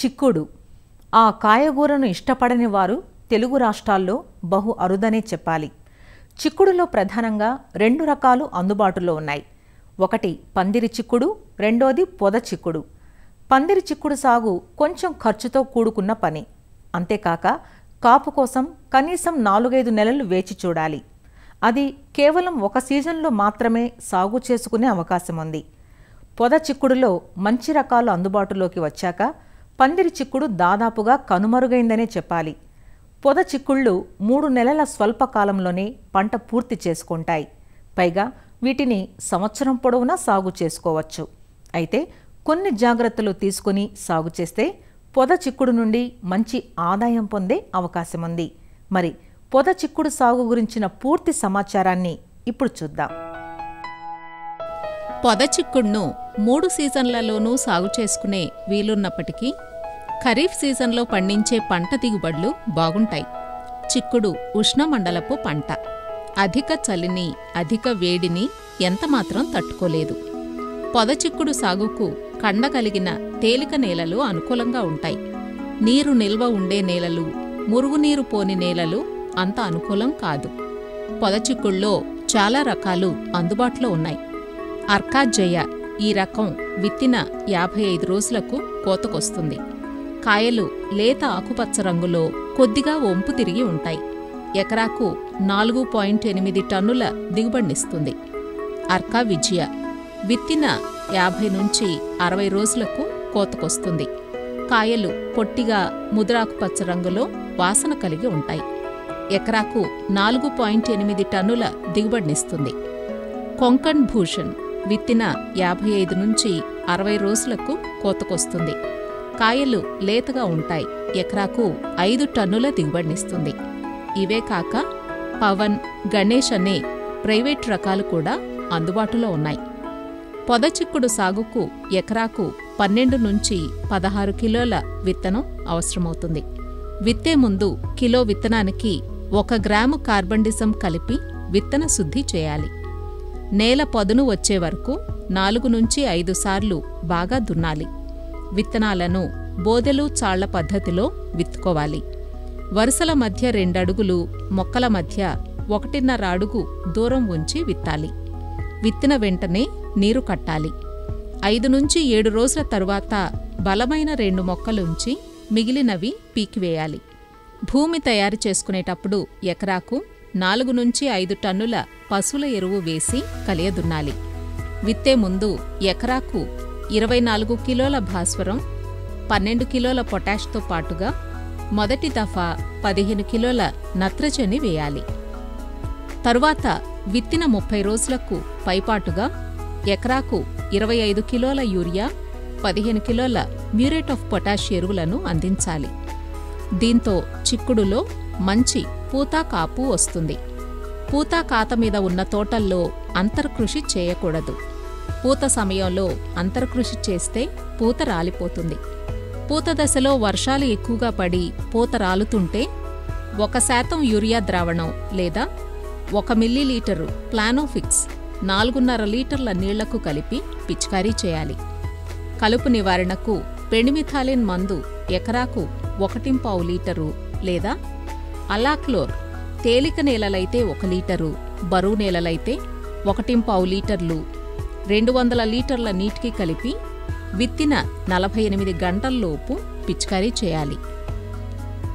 చిక్కుడు ఆ కాయగూరను ఇష్టపడని వారు తెలుగు రాష్ట్రాల్లో బహు అరుదనే చెప్పాలి. చిక్కుడులో ప్రధానంగా రెండు రకాలు అందుబాటులో ఉన్నాయి. ఒకటి పందిరి చిక్కుడు, రెండోది పొద చిక్కుడు. పందిరి చిక్కుడు సాగు కొంచెం ఖర్చుతో కూడుకున్న పని. అంతేకాక కాపు కోసం కనీసం 4-5 నెలలు వేచి చూడాలి. అది కేవలం ఒక సీజన్లో మాత్రమే సాగు చేసుకునే అవకాశం ఉంది. పొద చిక్కుడులో మంచి రకాలు అందుబాటులోకి వచ్చాక పందిరి చిక్కుడు దాదాపుగా కనుమరుగైందనే చెప్పాలి. పొద చిక్కుళ్ళు 3 నెలల స్వల్పకాలంలోనే పంట పూర్తి చేసుకుంటాయి. పైగా వీటిని సంవత్సరం పొడవునా సాగు చేసుకోవచ్చు. అయితే కొన్ని జాగ్రత్తలు తీసుకుని సాగు చేస్తే పొద చిక్కుడు నుండి మంచి ఆదాయం పొందే అవకాశం ఉంది. మరి పొద చిక్కుడు సాగు గురించిన పూర్తి సమాచారాన్ని ఇప్పుడు చూద్దాం. పొద చిక్కుడును 3 సీజన్లలోనూ సాగు చేసుకునే వీలున్నప్పటికీ ఖరీఫ్ సీజన్లో పండించే పంట దిగుబడులు బాగుంటాయి. చిక్కుడు ఉష్ణమండలపు పంట. అధిక చలిని, అధిక వేడిని ఎంతమాత్రం తట్టుకోలేదు. పొద చిక్కుడు సాగుకు కండగలిగిన తేలిక నేలలు అనుకూలంగా ఉంటాయి. నీరు నిల్వ ఉండే నేలలు, మురుగునీరు పోని నేలలు అంత అనుకూలం కాదు. పొద చిక్కుడులో చాలా రకాలు అందుబాటులో ఉన్నాయి. అర్కాజయ ఈ రకం విత్తిన 55 రోజులకు కోతకొస్తుంది. కాయలు లేత ఆకుపచ్చ రంగులో కొద్దిగా వంపు తిరిగి ఉంటాయి. ఎకరాకు 4.8 టన్నుల దిగుబడినిస్తుంది. అర్కా విజయ విత్తిన 50-60 రోజులకు కోతకొస్తుంది. కాయలు పొట్టిగా ముదురాకుపచ్చ రంగులో వాసన కలిగి ఉంటాయి. ఎకరాకు 4.8 టన్నుల దిగుబడినిస్తుంది. కొంకణ్ భూషణ్ విత్తిన 55-60 రోజులకు కోతకొస్తుంది. కాయలు లేతగా ఉంటాయి. ఎకరాకు 5 టన్నుల దిగుబడినిస్తుంది. ఇవే కాక పవన్, గణేష్ అనే ప్రైవేట్ రకాలు కూడా అందుబాటులో ఉన్నాయి. పొద చిక్కుడు సాగుకు ఎకరాకు 12-16 కిలోల విత్తనం అవసరమవుతుంది. విత్తే ముందు కిలో విత్తనానికి 1 గ్రాము కార్బన్ కలిపి విత్తన శుద్ధి చేయాలి. నేల పదును వచ్చే వరకు 4-5 సార్లు బాగా దున్నాలి. విత్తనాలను బోదెలు చాళ్ల పద్ధతిలో విత్తుకోవాలి. వరుసల మధ్య 2 అడుగులు, మొక్కల మధ్య 1.5 అడుగు దూరం ఉంచి విత్తాలి. విత్తిన వెంటనే నీరు కట్టాలి. 5-7 రోజుల తరువాత బలమైన 2 మొక్కలుంచి మిగిలినవి పీకివేయాలి. భూమి తయారు చేసుకునేటప్పుడు ఎకరాకు 4-5 టన్నుల పశువుల ఎరువు వేసి కలియదున్నాలి. విత్తే ముందు ఎకరాకు 24 కిలోల భాస్వరం, 12 కిలోల పొటాష్తో పాటుగా మొదటి దఫా 15 కిలోల నత్రజని వేయాలి. తరువాత విత్తిన 30 రోజులకు పైపాటుగా ఎకరాకు 25 కిలోల యూరియా, 15 కిలోల మ్యూరేట్ ఆఫ్ పొటాష్ ఎరువులను అందించాలి. దీంతో చిక్కుడులో మంచి పూతాకాపు వస్తుంది. పూతాకాత మీద ఉన్న తోటల్లో అంతర్కృషి చేయకూడదు. పూత సమయంలో అంతర్కృషి చేస్తే పూత రాలిపోతుంది. పూత దశలో వర్షాలు ఎక్కువగా పడి పూత రాలుతుంటే 1% యూరియా ద్రావణం లేదా 1 మిల్లీలీటరు ప్లానోఫిక్స్ 4.5 లీటర్ల నీళ్లకు కలిపి పిచికారీ చేయాలి. కలుపు నివారణకు పెండిమిథాలిన్ మందు ఎకరాకు 1.5 లీటరు లేదా అలాక్లోర్ తేలిక నేలలైతే 1 లీటరు, బరువు నేలలైతే 1.5 లీటర్లు 200 లీటర్ల నీటికి కలిపి విత్తిన 48 గంటల్లోపు పిచికారీ చేయాలి.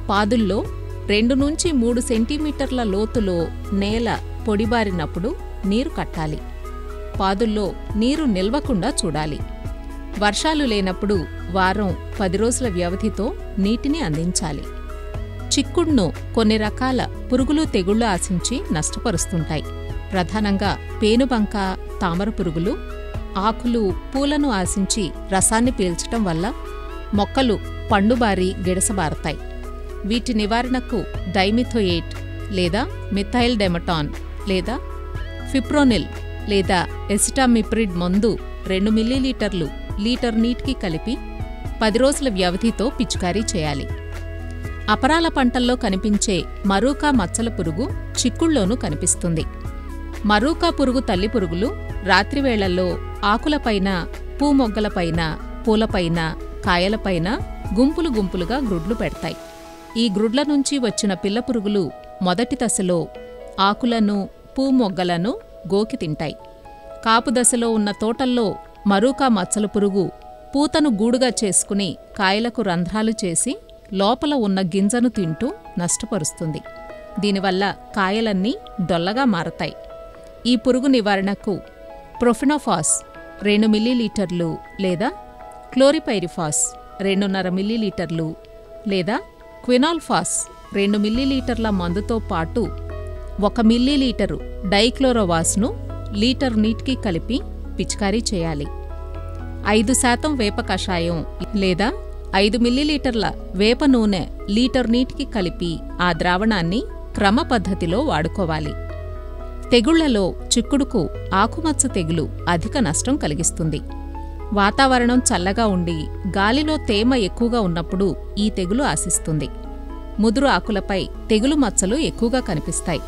పాదుల్లో 2-3 సెంటీమీటర్ల లోతులో నేల పొడిబారినప్పుడు నీరు కట్టాలి. పాదుల్లో నీరు నిల్వకుండా చూడాలి. వర్షాలు లేనప్పుడు వారం 10 రోజుల వ్యవధితో నీటిని అందించాలి. చిక్కుడును కొన్ని రకాల పురుగులు తెగుళ్లు ఆశించి నష్టపరుస్తుంటాయి. ప్రధానంగా పేనుబంక, తామర పురుగులు ఆకులు, పూలను ఆశించి రసాన్ని పీల్చటం వల్ల మొక్కలు పండుబారి గిడసబారతాయి. వీటి నివారణకు డైమిథోయేట్ లేదా మిథైల్ డెమటాన్ లేదా ఫిప్రోనిల్ లేదా ఎసిటామిప్రిడ్ మందు 2 మిల్లీలీటర్లు లీటర్ నీటికి కలిపి 10 రోజుల వ్యవధితో పిచికారీ చేయాలి. అపరాల పంటల్లో కనిపించే మరూకా మచ్చల పురుగు చిక్కుళ్లోనూ కనిపిస్తుంది. మరూకా పురుగు తల్లి పురుగులు రాత్రివేళల్లో ఆకులపైన, పూమొగ్గలపైన, పూలపైన, కాయలపైన గుంపులు గుంపులుగా గ్రుడ్లు పెడతాయి. ఈ గ్రుడ్ల నుంచి వచ్చిన పిల్లపురుగులు మొదటి దశలో ఆకులను, పూమొగ్గలను గోకి తింటాయి. కాపు దశలో ఉన్న తోటల్లో మరూకా మచ్చల పురుగు పూతను గూడుగా చేసుకుని కాయలకు రంధ్రాలు చేసి లోపల ఉన్న గింజను తింటూ నష్టపరుస్తుంది. దీనివల్ల కాయలన్నీ డొల్లగా మారతాయి. ఈ పురుగు నివారణకు ప్రొఫినోఫాస్ 2 మిల్లీలీటర్లు లేదా క్లోరిపైరిఫాస్ 2.5 మిల్లీలీటర్లు లేదా క్వినాల్ఫాస్ 2 మిల్లీలీటర్ల మందుతో పాటు 1 మిల్లీలీటరు డైక్లోరోవాస్ను లీటర్ నీటికి కలిపి పిచికారీ చేయాలి. 5% వేప కషాయం లేదా 5 మిల్లీలీటర్ల వేప నూనె లీటర్ నీటికి కలిపి ఆ ద్రావణాన్ని క్రమ పద్ధతిలో వాడుకోవాలి. తెగుళ్లలో చిక్కుడుకు ఆకుమచ్చ తెగులు అధిక నష్టం కలిగిస్తుంది. వాతావరణం చల్లగా ఉండి గాలిలో తేమ ఎక్కువగా ఉన్నప్పుడు ఈ తెగులు ఆశిస్తుంది. ముదురు ఆకులపై తెగులు మచ్చలు ఎక్కువగా కనిపిస్తాయి.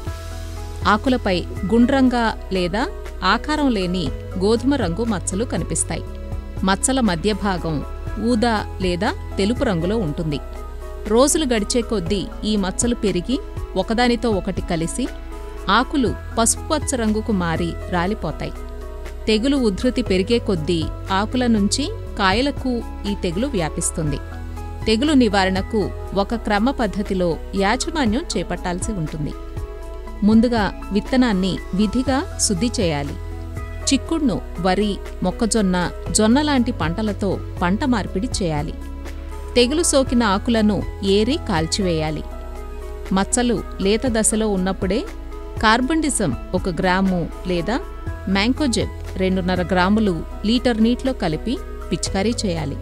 ఆకులపై గుండ్రంగా లేదా ఆకారం లేని గోధుమ రంగు మచ్చలు కనిపిస్తాయి. మచ్చల మధ్యభాగం ఊదా లేదా తెలుపు రంగులో ఉంటుంది. రోజులు గడిచే కొద్దీ ఈ మచ్చలు పెరిగి ఒకదానితో ఒకటి కలిసి ఆకులు పసుపుపచ్చ రంగుకు మారి రాలిపోతాయి. తెగులు ఉధృతి పెరిగే కొద్దీ ఆకుల నుంచి కాయలకు ఈ తెగులు వ్యాపిస్తుంది. తెగులు నివారణకు ఒక క్రమ పద్ధతిలో యాజమాన్యం చేపట్టాల్సి ఉంటుంది. ముందుగా విత్తనాన్ని విధిగా శుద్ధి చేయాలి. చిక్కుడును వరి, మొక్కజొన్న, జొన్నలాంటి పంటలతో పంట మార్పిడి చేయాలి. తెగులు సోకిన ఆకులను ఏరి కాల్చివేయాలి. మచ్చలు లేత దశలో ఉన్నప్పుడే కార్బండిజం 1 గ్రాము లేదా మ్యాంకోజెబ్ 2.5 గ్రాములు లీటర్ నీటిలో కలిపి పిచికారీ చేయాలి.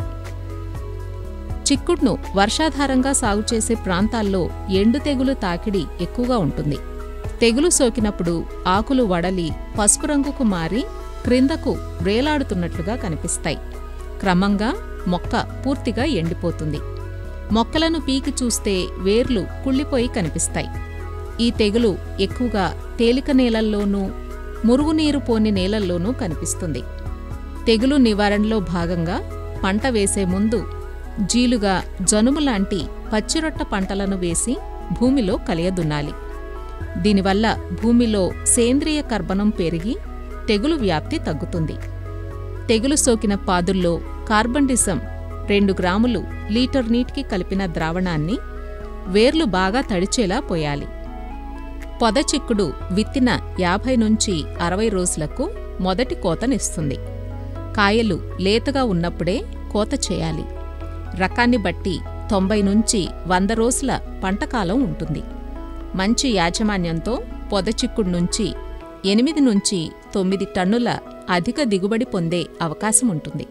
చిక్కుడును వర్షాధారంగా సాగు చేసే ప్రాంతాల్లో ఎండు తెగులు తాకిడి ఎక్కువగా ఉంటుంది. తెగులు సోకినప్పుడు ఆకులు వడలి పసుపు రంగుకు మారి క్రిందకు వేలాడుతున్నట్లుగా కనిపిస్తాయి. క్రమంగా మొక్క పూర్తిగా ఎండిపోతుంది. మొక్కలను పీకి చూస్తే వేర్లు కుళ్ళిపోయి కనిపిస్తాయి. ఈ తెగులు ఎక్కువగా తేలిక నేలల్లోనూ మురుగునీరు పోని నేలల్లోనూ కనిపిస్తుంది. తెగులు నివారణలో భాగంగా పంట వేసే ముందు జీలుగా, జనుము లాంటి పచ్చిరొట్ట పంటలను వేసి భూమిలో కలియదున్నాలి. దీనివల్ల భూమిలో సేంద్రియ కర్బనం పెరిగి తెగులు వ్యాప్తి తగ్గుతుంది. తెగులు సోకిన పాదుల్లో కార్బండిజం 2 గ్రాములు లీటర్ నీటికి కలిపిన ద్రావణాన్ని వేర్లు బాగా తడిచేలా పోయాలి. పొద చిక్కుడు విత్తిన 50 నుంచి 60 రోజులకు మొదటి కోతనిస్తుంది. కాయలు లేతగా ఉన్నప్పుడే కోత చేయాలి. రకాన్ని బట్టి 90 నుంచి 100 రోజుల పంటకాలం ఉంటుంది. మంచి యాజమాన్యంతో పొద చిక్కుడు నుంచి 8 నుంచి 9 టన్నుల అధిక దిగుబడి పొందే అవకాశం ఉంటుంది.